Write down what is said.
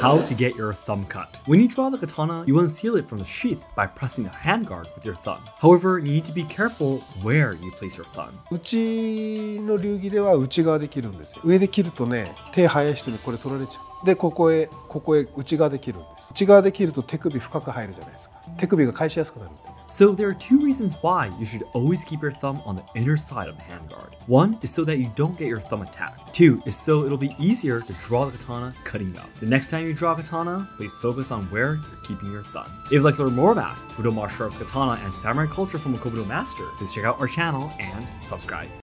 How to get your thumb cut. When you draw the katana, you unseal it from the sheath by pressing the handguard with your thumb. However, you need to be careful where you place your thumb. うちの流儀では内側で切るんですよ。上で切るとね、手早い人にこれ取られちゃう。 で、ここへ内側で切るんです。内側で切ると手首深く入るじゃないですか。手首が返しやすくなるんです。So there are two reasons why you should always keep your thumb on the inner side of the handguard. One is so that you don't get your thumb attacked. Two is so it'll be easier to draw the katana cutting up. The next time you draw a katana, please focus on where you're keeping your thumb. If you'd like to learn more about Budo martial arts katana and samurai culture from a Kobudo master, please check out our channel and subscribe.